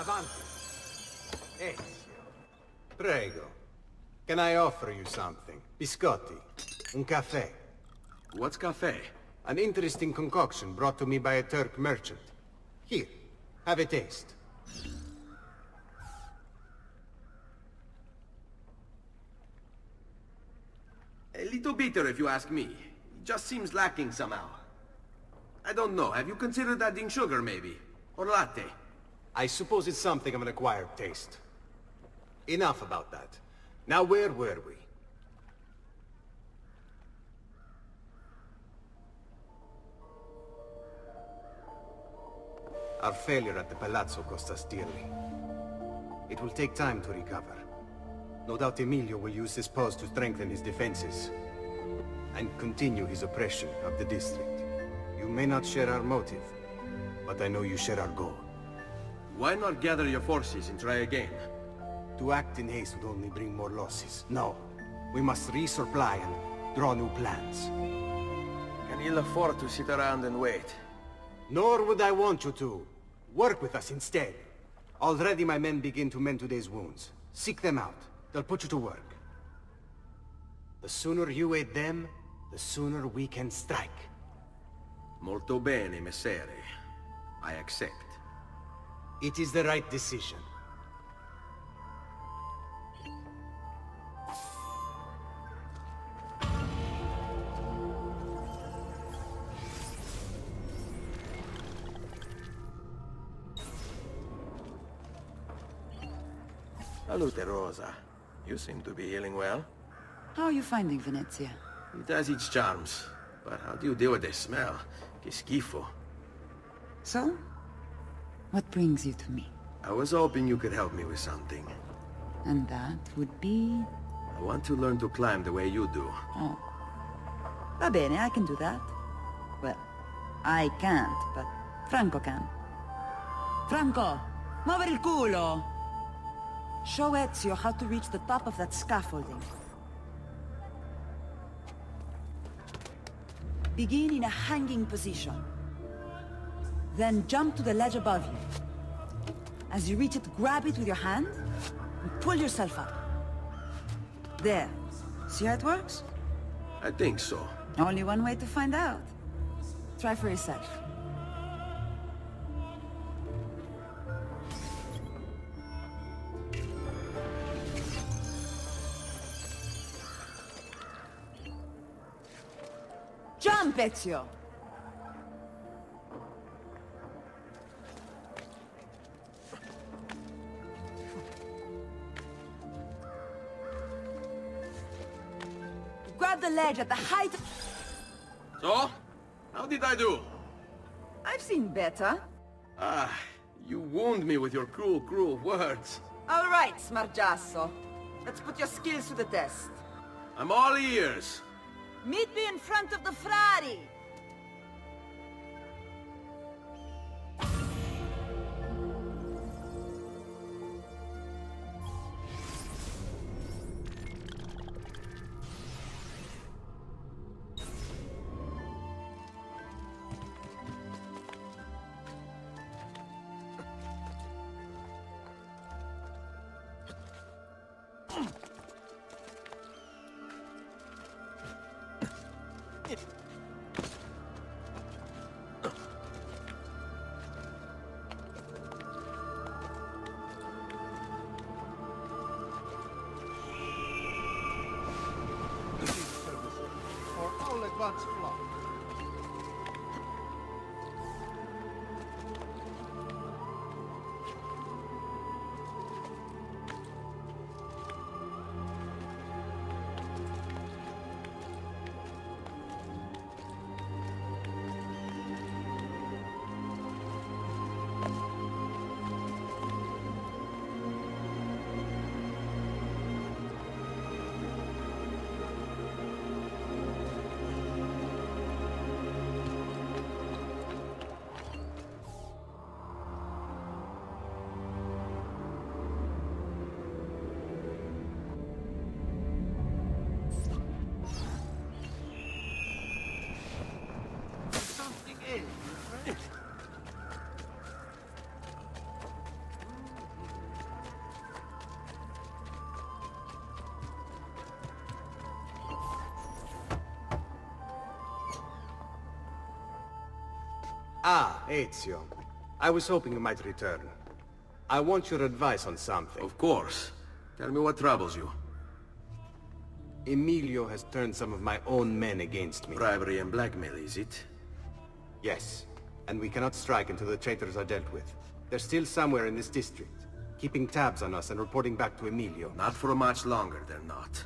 Avanti. Ezio. Prego. Can I offer you something? Biscotti. Un caffè. What's caffè? An interesting concoction brought to me by a Turk merchant. Here. Have a taste. A little bitter, if you ask me. It just seems lacking somehow. I don't know. Have you considered adding sugar, maybe? Or latte? I suppose it's something of an acquired taste. Enough about that. Now, where were we? Our failure at the Palazzo cost us dearly. It will take time to recover. No doubt Emilio will use his pause to strengthen his defenses and continue his oppression of the district. You may not share our motive, but I know you share our goal. Why not gather your forces and try again? To act in haste would only bring more losses. No. We must resupply and draw new plans. Can you afford to sit around and wait? Nor would I want you to. Work with us instead. Already my men begin to mend today's wounds. Seek them out. They'll put you to work. The sooner you aid them, the sooner we can strike. Molto bene, Messere. I accept. It is the right decision. Salute, Rosa. You seem to be healing well. How are you finding Venezia? It has its charms, but how do you deal with the smell? Che schifo. So? What brings you to me? I was hoping you could help me with something. And that would be? I want to learn to climb the way you do. Oh. Va bene, I can do that. Well, I can't, but Franco can. Franco! Muovere il culo! Show Ezio how to reach the top of that scaffolding. Begin in a hanging position. Then jump to the ledge above you. As you reach it, grab it with your hand and pull yourself up. There. See how it works? I think so. Only one way to find out. Try for yourself. Jump, Ezio! Grab the ledge at the height... So? How did I do? I've seen better. Ah, you wound me with your cruel, cruel words. All right, smargiasso. Let's put your skills to the test. I'm all ears. Meet me in front of the Frari! Ah, Ezio. I was hoping you might return. I want your advice on something. Of course. Tell me what troubles you. Emilio has turned some of my own men against me. Bribery and blackmail, is it? Yes. And we cannot strike until the traitors are dealt with. They're still somewhere in this district, keeping tabs on us and reporting back to Emilio. Not for much longer, they're not.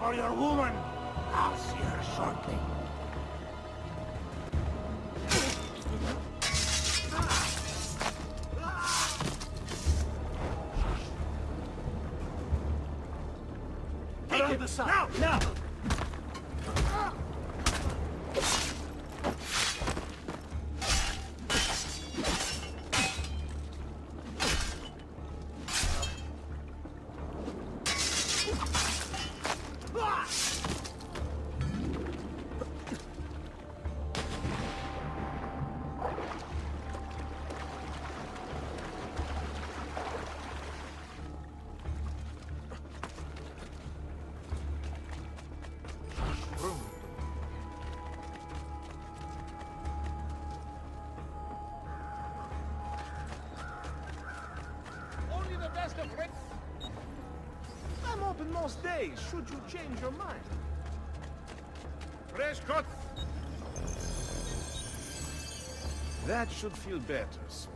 For your woman, I'll see her shortly. Take it. Now, now. I'm open most days, should you change your mind. Fresh cut! That should feel better soon.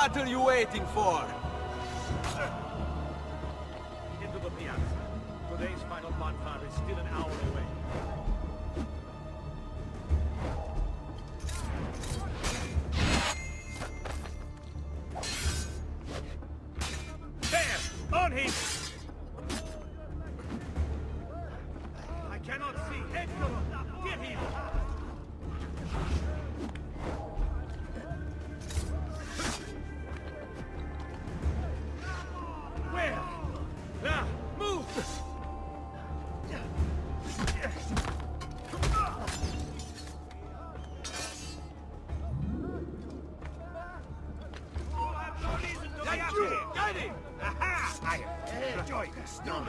What are you waiting for? Into the piazza. Today's final bonfire is still an hour away. Stop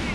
it!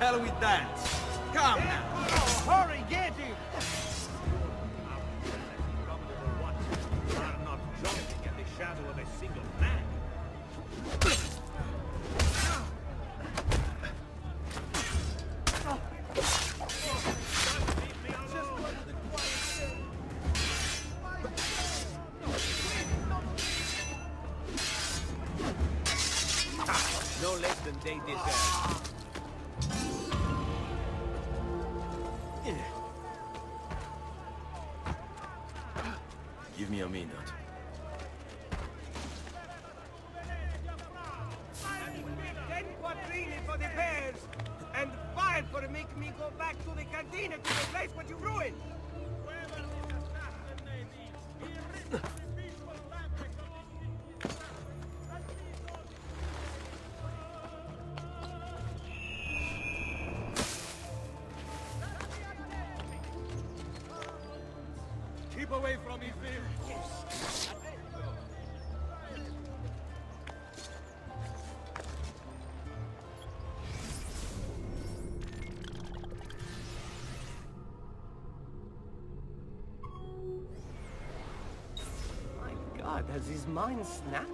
Shall we dance? Come now! Oh, hurry, get him! You are not jumping at the shadow of a single man. No less than they deserve. Give me a minute. Ten quattrini for the pears, and 5 for making me go back to the cantina to replace what you ruined. Keep away from his ears. Has his mind snapped?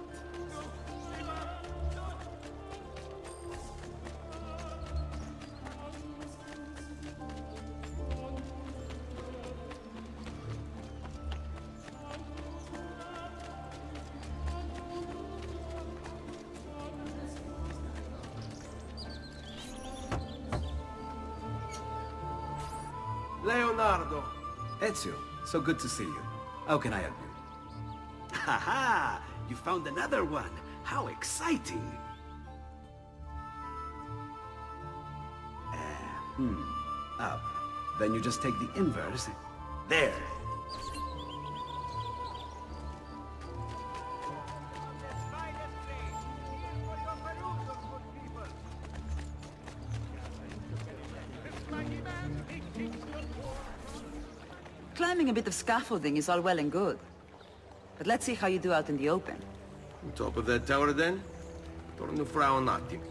Leonardo! Ezio, so good to see you. How can I help you? Haha! You found another one! How exciting! Up. Then you just take the inverse. There! Climbing a bit of scaffolding is all well and good. But let's see how you do out in the open. On top of that tower then? Torno fra un attimo.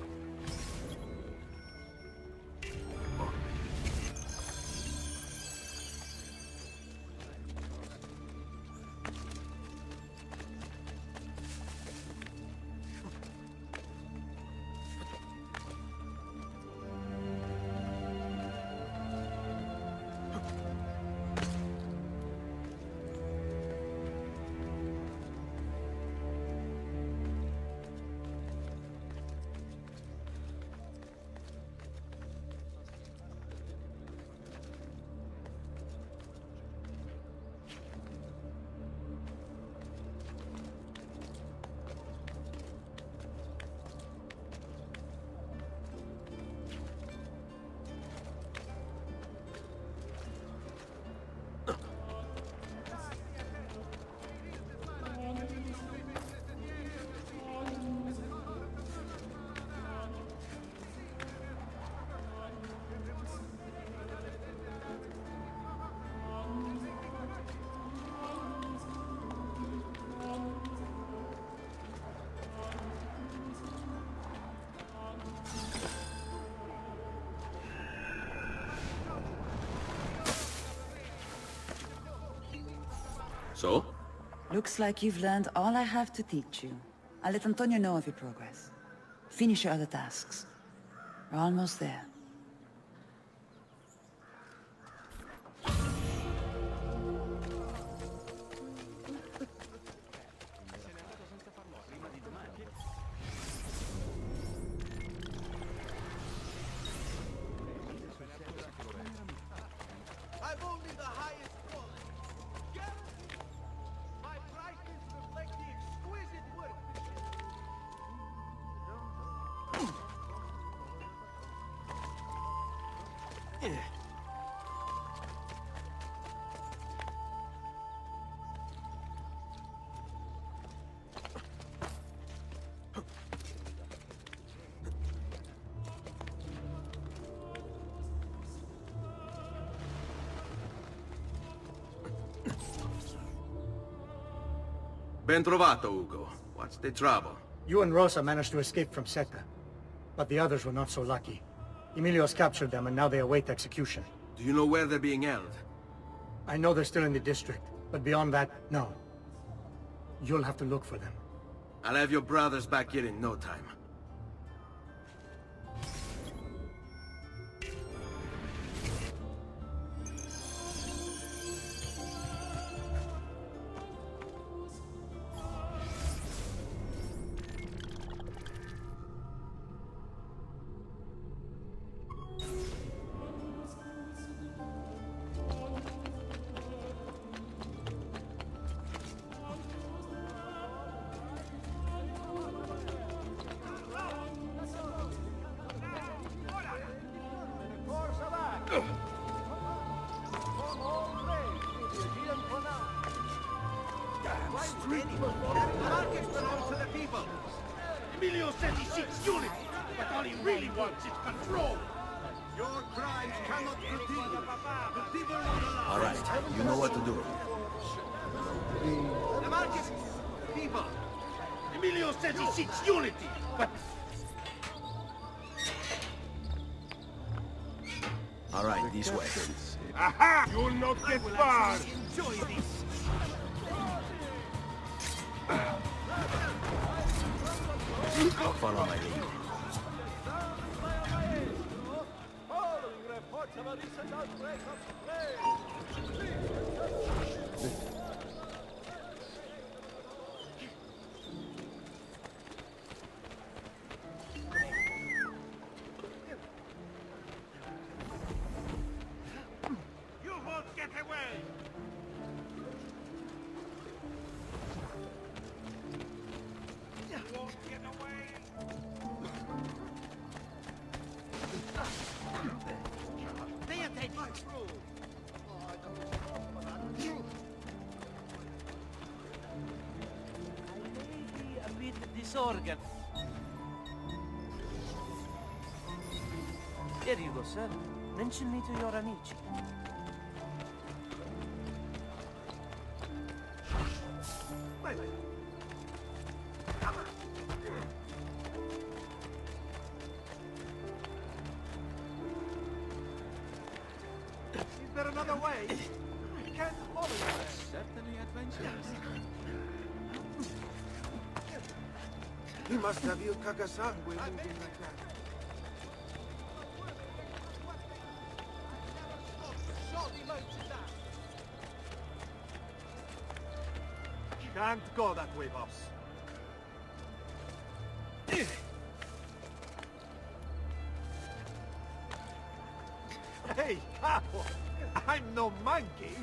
So? Looks like you've learned all I have to teach you. I'll let Antonio know of your progress. Finish your other tasks. We're almost there. Ben trovato, Ugo. What's the trouble? You and Rosa managed to escape from Seta, but the others were not so lucky. Emilio's captured them and now they await execution. Do you know where they're being held? I know they're still in the district, but beyond that, no. You'll have to look for them. I'll have your brothers back here in no time. Emilio says he seeks unity, but all he really wants is control. Your crimes cannot continue. The people won't allow. All right, you know what to do. The market, the people. Emilio says he seeks unity, but... All right, this way. Aha! You'll not get far! Enjoy this! Follow my lead. Following reports of a recent outbreak of plague! Organ. There you go, sir. Mention me to your amici. Is there another way? I can't follow you. Certainly adventurous. He must have you Kakasan with him like that. Can't go that way, boss. Hey, capo! I'm no monkey!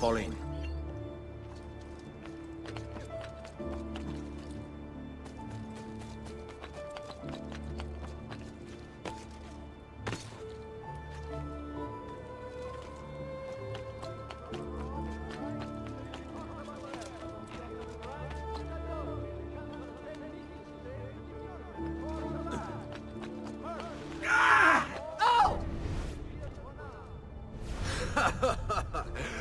Fall in.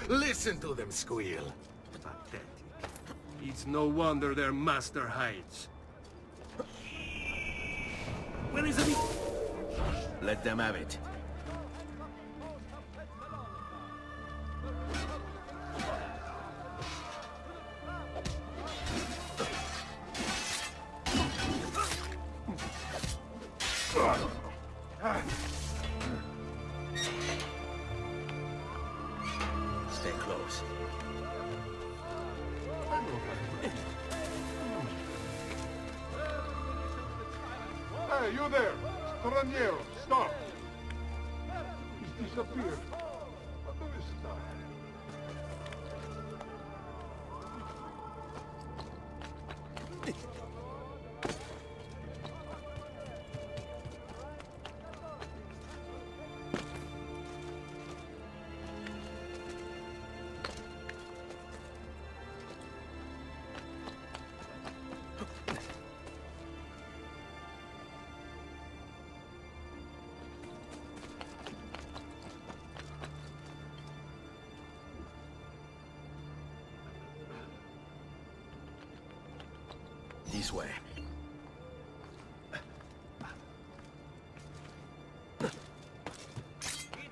Listen to them squeal. Pathetic. It's no wonder their master hides. Where is it? Let them have it. Hey, you there! Toraniero, stop! He's disappeared. What do we stop? This way. Get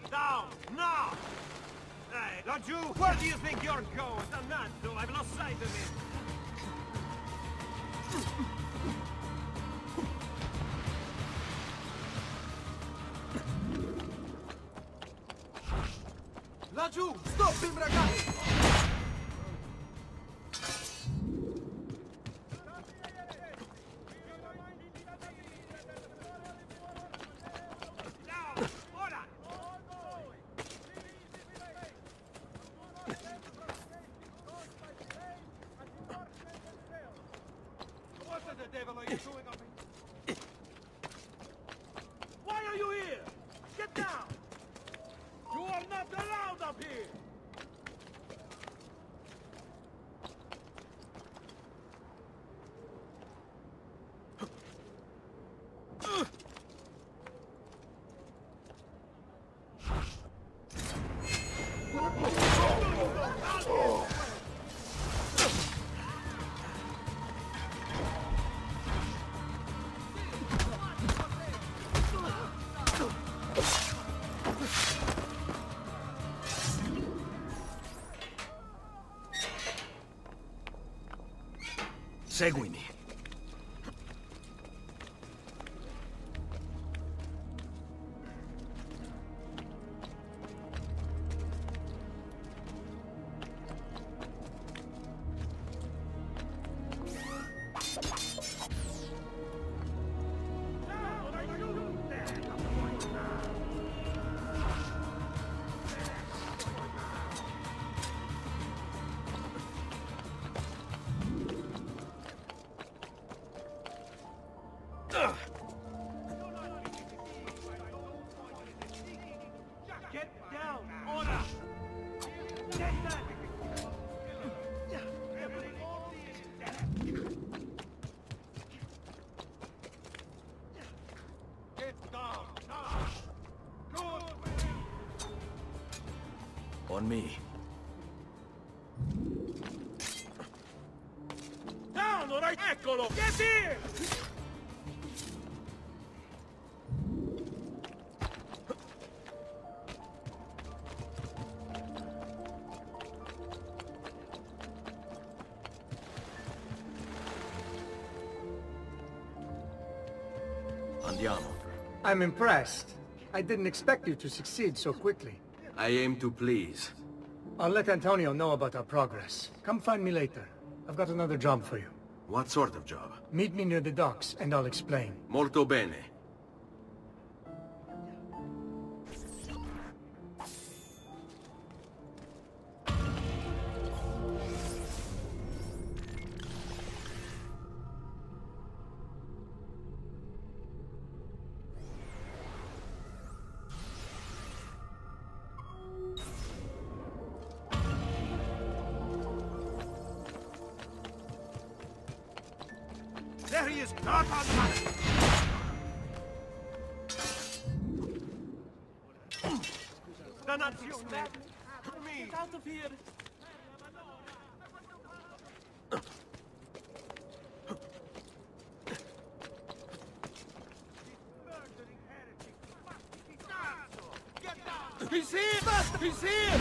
down now! Hey, don't you? Where do you think you're going? Dannato, I've lost sight of it. Laggiù, stop him, ragazzi! are you chewing on me? Why are you here? Get down! You are not allowed up here! Seguimi. On me. Down, ora eccolo! Get here! Andiamo. I'm impressed. I didn't expect you to succeed so quickly. I aim to please. I'll let Antonio know about our progress. Come find me later. I've got another job for you. What sort of job? Meet me near the docks and I'll explain. Molto bene. He's here! He's here!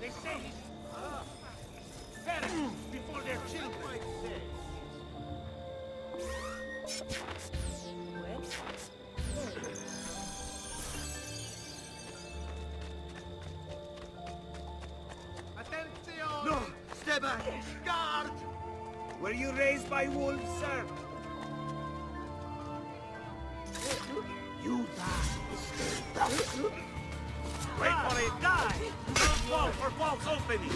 They say parents before their children. Attenzione! No! Step back! Guard! Were you raised by wolves, sir? You die. Wait for it, die! Don't fall for false opening!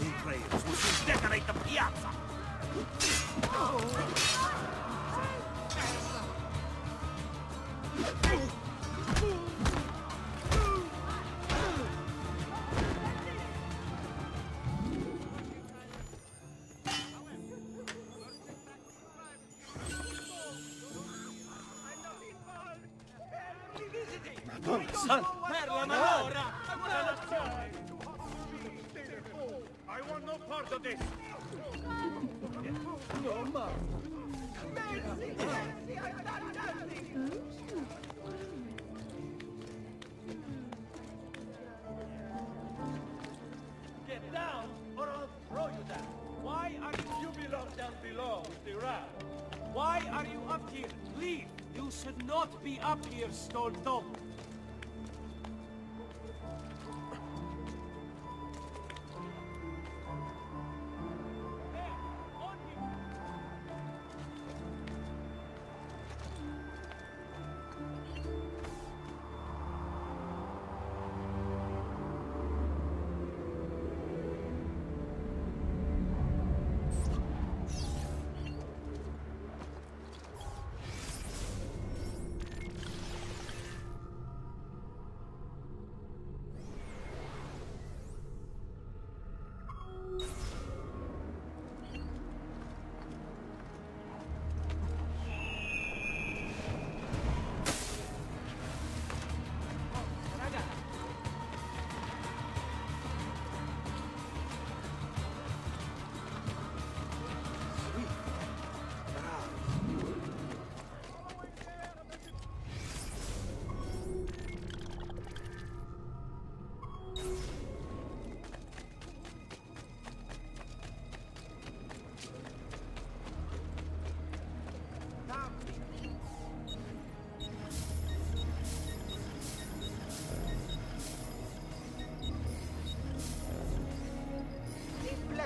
New players will soon decorate the piazza! I want no part of this. No, ma. Get down, or I'll throw you down. Why are you belong down below with the rat? Why are you up here? Leave. You should not be up here, Stolto.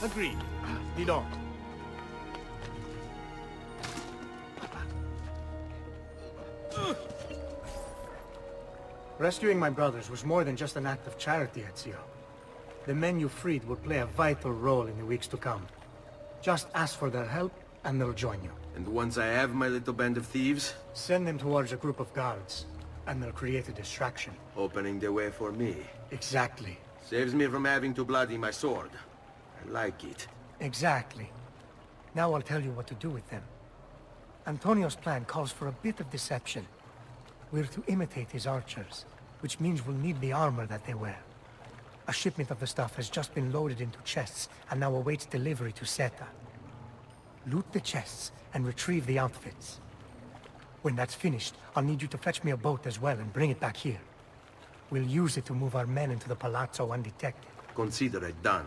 Agreed. Didon. Rescuing my brothers was more than just an act of charity, Ezio. The men you freed will play a vital role in the weeks to come. Just ask for their help, and they'll join you. And once I have my little band of thieves? Send them towards a group of guards, and they'll create a distraction. Opening the way for me. Exactly. Saves me from having to bloody my sword. I like it. Exactly. Now I'll tell you what to do with them. Antonio's plan calls for a bit of deception. We're to imitate his archers, which means we'll need the armor that they wear. A shipment of the stuff has just been loaded into chests and now awaits delivery to Seta. Loot the chests and retrieve the outfits. When that's finished, I'll need you to fetch me a boat as well and bring it back here. We'll use it to move our men into the Palazzo undetected. Consider it done.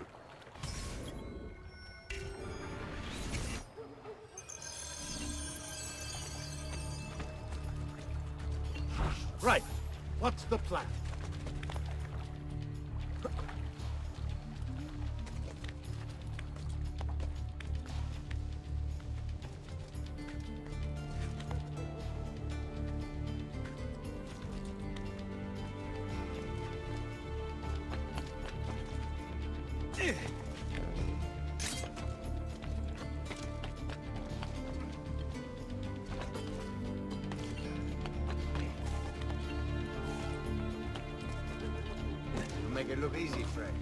Right. What's the plan? Make it look easy, Frank.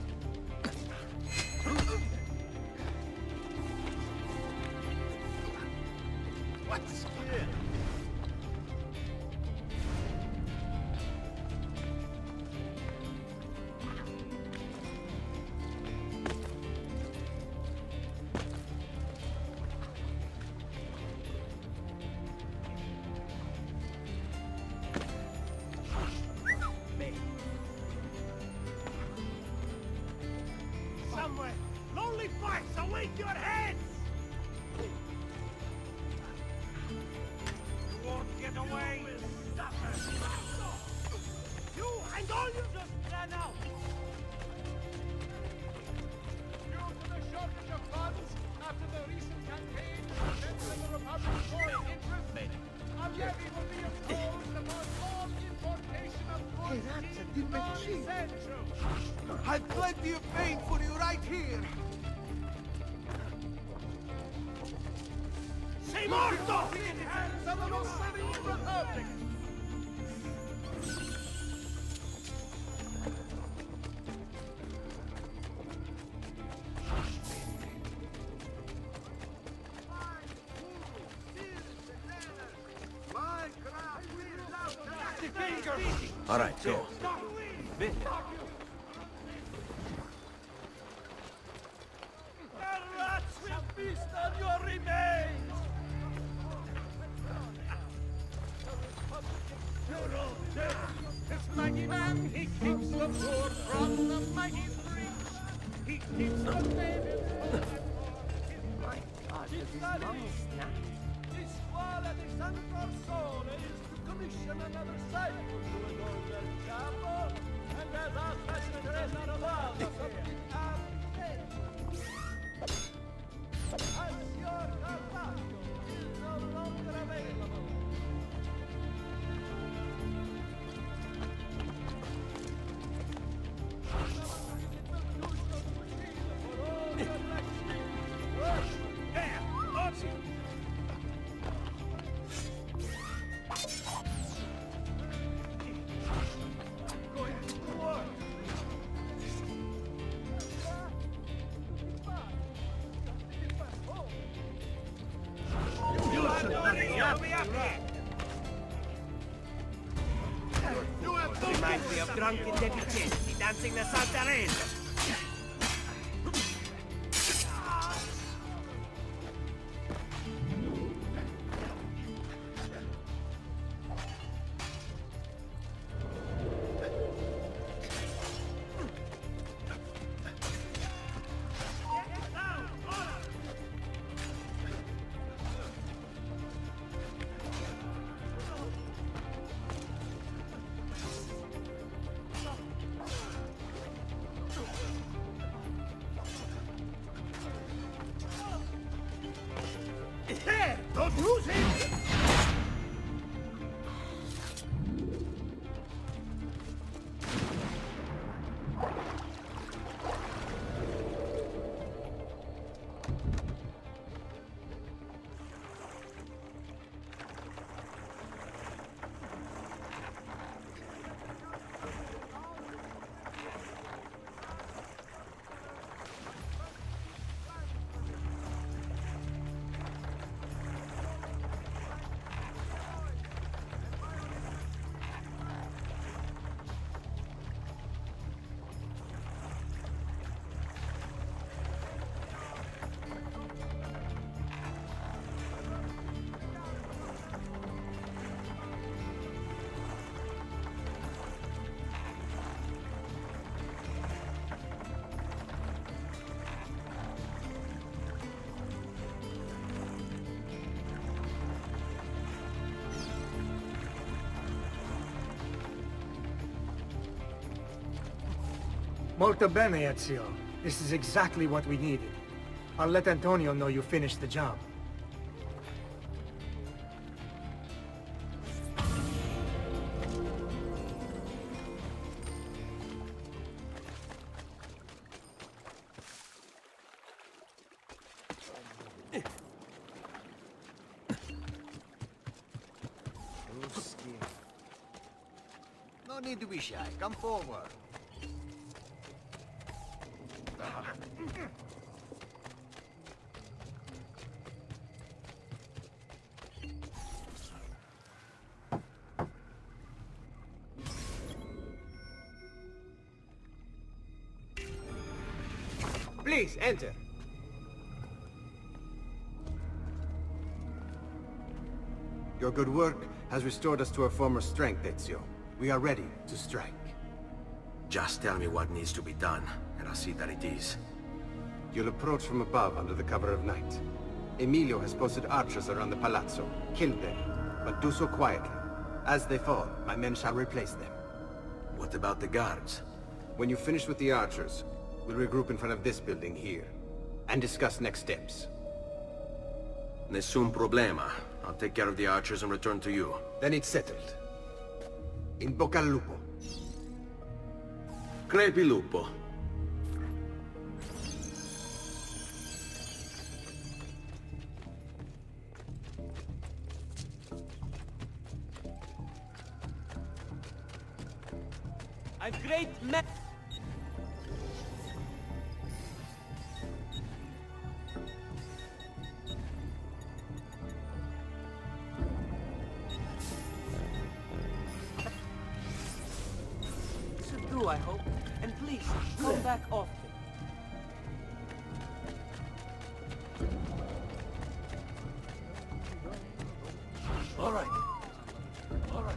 What's here? I've plenty of pain for you right here! Sei morto! In hands of the Roman Republic! All right, go. We'll be up here. Reminds me of drunken deficiency dancing the Santarello. Molto bene, Ezio. This is exactly what we needed. I'll let Antonio know you finished the job. No need to be shy. Come forward. Please enter. Your good work has restored us to our former strength, Ezio. We are ready to strike. Just tell me what needs to be done, and I'll see that it is. You'll approach from above under the cover of night. Emilio has posted archers around the Palazzo. Kill them, but do so quietly. As they fall, my men shall replace them. What about the guards? When you finish with the archers, we'll regroup in front of this building here, and discuss next steps. Nessun problema. I'll take care of the archers and return to you. Then it's settled. In bocca al lupo. Crepi lupo. I've great men. I hope, and please come back often. All right. All right.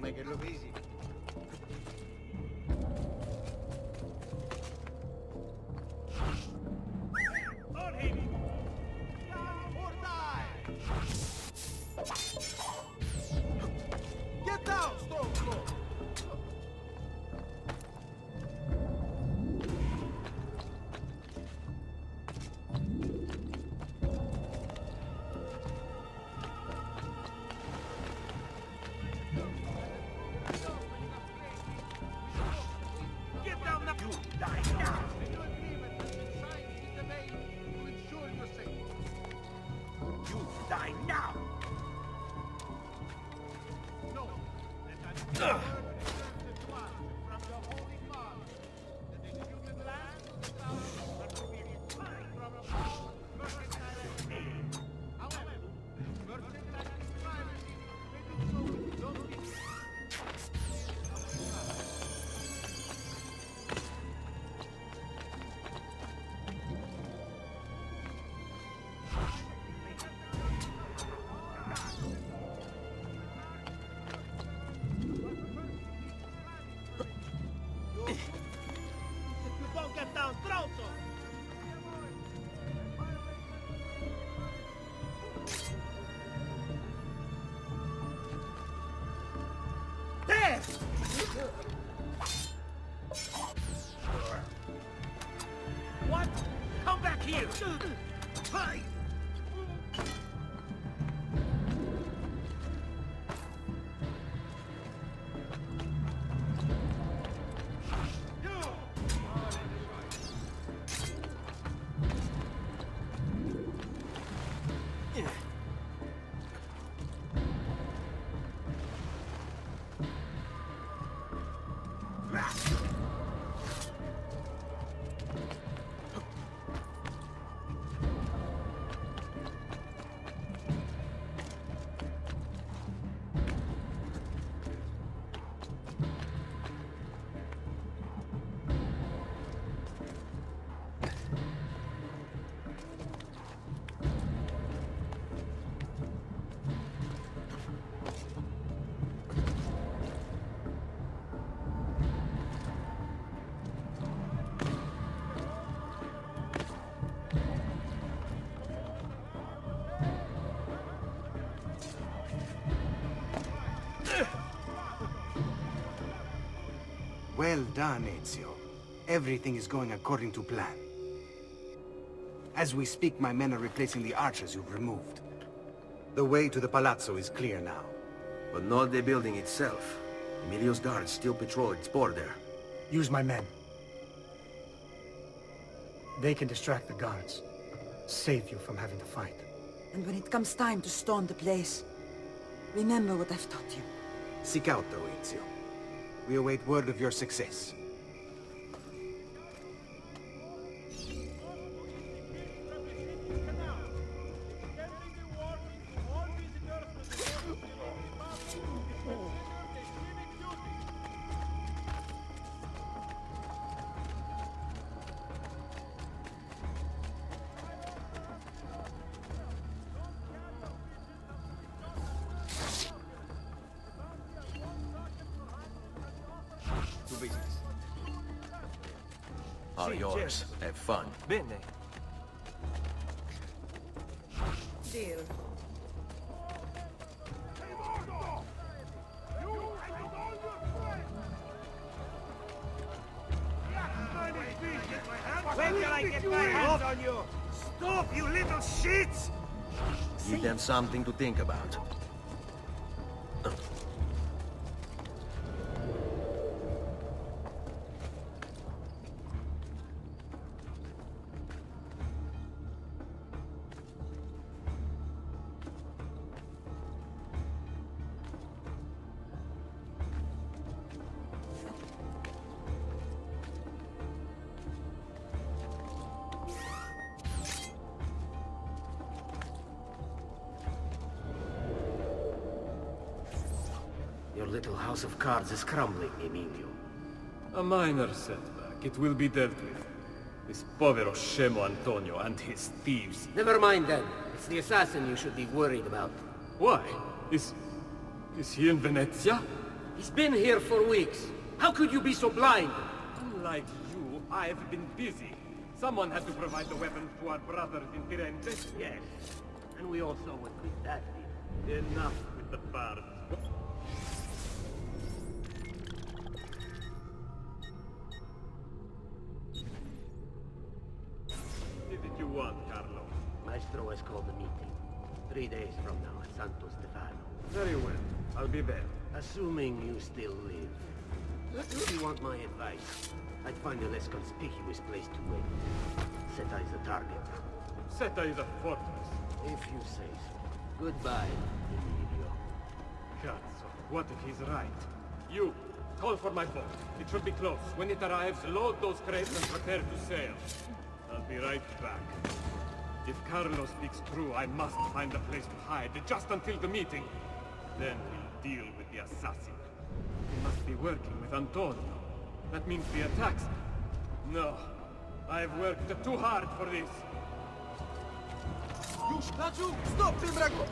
Make it look easy. What? Come back here! Hi! Well done, Ezio. Everything is going according to plan. As we speak, my men are replacing the archers you've removed. The way to the Palazzo is clear now. But not the building itself. Emilio's guards still patrol its border. Use my men. They can distract the guards. Save you from having to fight. And when it comes time to storm the place, remember what I've taught you. Seek out, though, Ezio. We await word of your success. Are yours. Have fun. Bene. Deal. When will I get my hands on you? Stop, you little shits! Give them something to think about. Your little house of cards is crumbling, Emilio. A minor setback. It will be dealt with. This povero scemo Antonio and his thieves. Never mind them. It's the assassin you should be worried about. Why? Is he in Venezia? He's been here for weeks. How could you be so blind? Unlike you, I've been busy. Someone had to provide the weapons to our brothers in Firenze. Yes. And we all saw what that did. Enough with the bards. Carlo. Maestro has called a meeting. 3 days from now at Santo Stefano. Very well. I'll be there. Assuming you still live. If you want my advice, I'd find a less conspicuous place to wait. Seta is a target. Seta is a fortress. If you say so. Goodbye, Emilio. Cazzo, what if he's right? You, call for my boat. It should be close. When it arrives, load those crates and prepare to sail. I'll be right back. If Carlo speaks true, I must find a place to hide, just until the meeting. Then we'll deal with the assassin. He must be working with Antonio. That means the attacks. No, I've worked too hard for this. You statue! Stop him, Franco!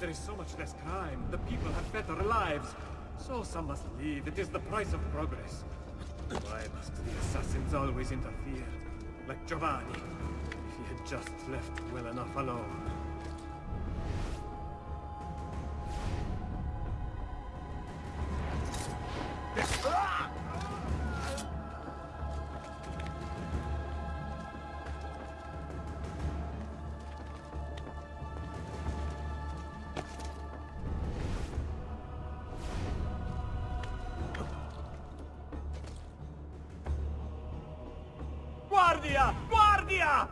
There is so much less crime. The people have better lives. So some must leave. It is the price of progress. Why must the assassins always interfere? Like Giovanni. If he had just left well enough alone. Guardia! Guardia!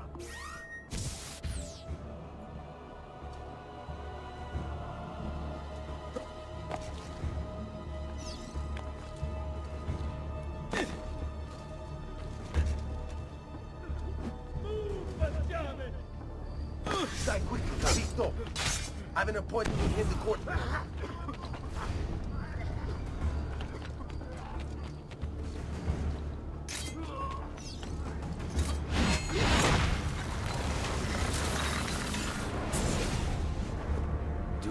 Stai qui, Carito! I have an appointment with him in the court.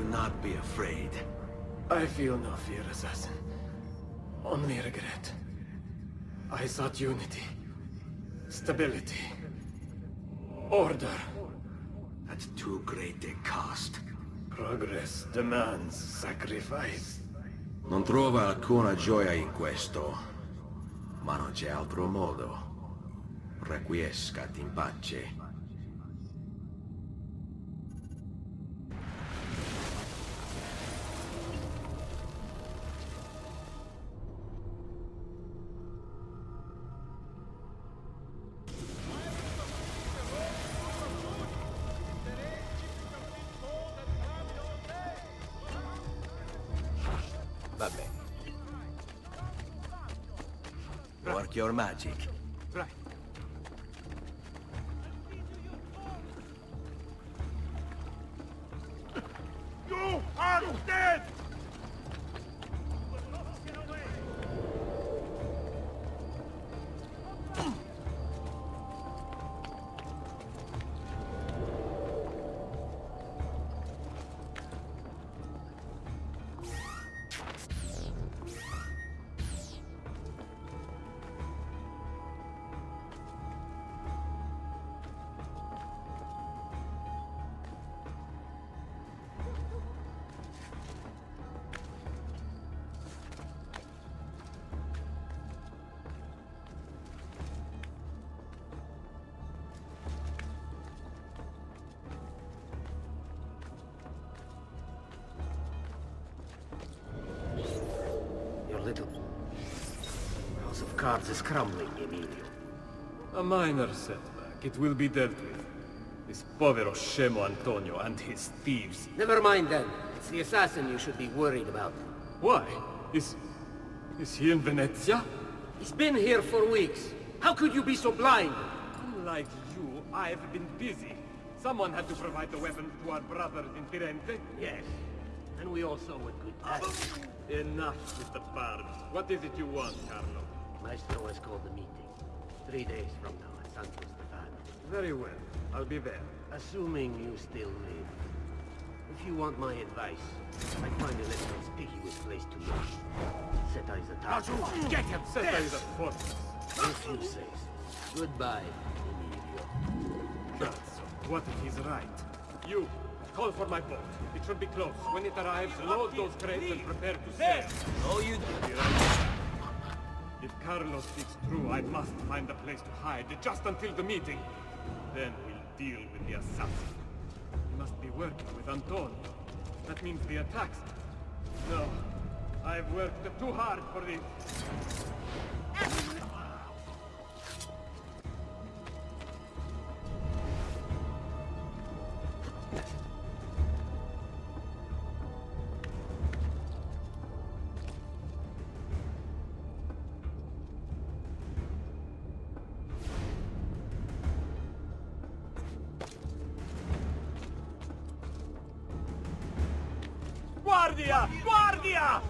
not be afraid. I feel no fear, assassin. Only regret. I sought unity, stability, order. At too great a cost. Progress demands sacrifice. Non trovo alcuna gioia in questo, ma non c'è altro modo. Requiescat in pace. Your magic. Right. You are dead! Is crumbling, Emilio. A minor setback. It will be dealt with. This povero scemo Antonio and his thieves. Never mind then. It's the assassin you should be worried about. Why? Is he in Venezia? He's been here for weeks. How could you be so blind? Unlike you, I've been busy. Someone had to provide the weapons to our brothers in Firenze. Yes. And we also were good guys. Enough with the barbs. What is it you want, Carlo? Maestro has called the meeting. 3 days from now at Santo Stefano. Very well. I'll be there. Assuming you still live. If you want my advice, I find a less conspicuous place to live. Seta is a target. Oh, get him! Seta is a fortress. If you say so. Goodbye, Emilio. So, what if he's right? You, call for my boat. It should be close. When it arrives, load those crates and prepare to sail. Oh, you do. If Carlo speaks true, I must find a place to hide, just until the meeting. Then we'll deal with the assassin. He must be working with Antonio. That means the attacks. No, I've worked too hard for this. Guardia! Guardia!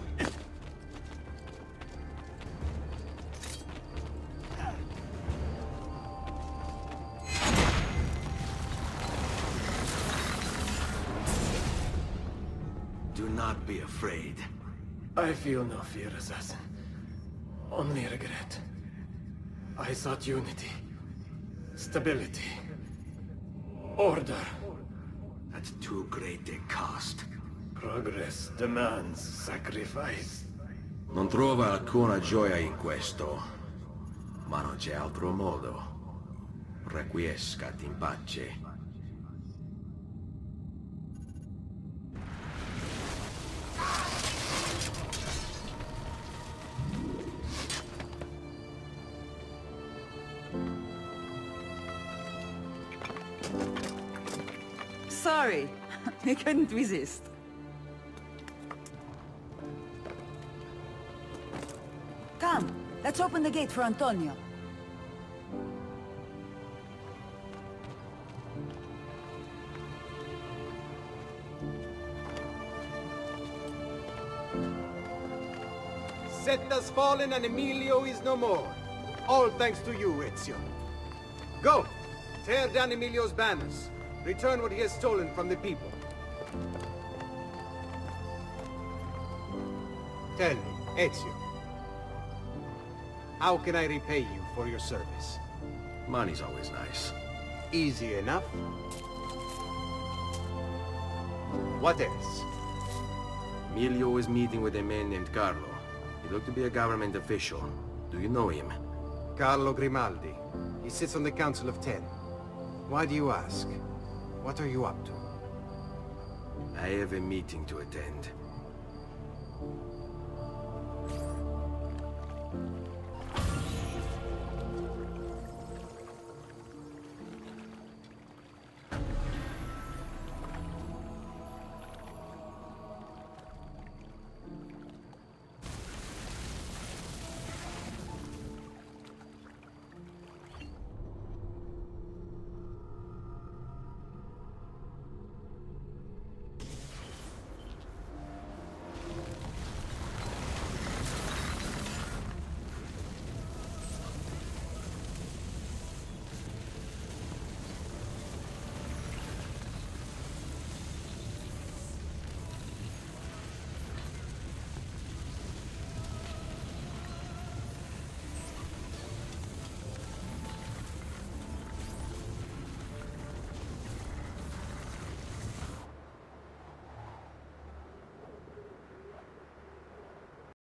Do not be afraid. I feel no fear, assassin. Only regret. I sought unity, stability, order. At too great a cost. Progress demands sacrifice. Non trovo alcuna gioia in questo, ma non c'è altro modo. Requiescat in pace. Sorry, I couldn't resist. Let's open the gate for Antonio. Seta's fallen and Emilio is no more. All thanks to you, Ezio. Go! Tear down Emilio's banners. Return what he has stolen from the people. Tell me, Ezio, how can I repay you for your service? Money's always nice. Easy enough. What else? Emilio was meeting with a man named Carlo. He looked to be a government official. Do you know him? Carlo Grimaldi. He sits on the Council of Ten. Why do you ask? What are you up to? I have a meeting to attend.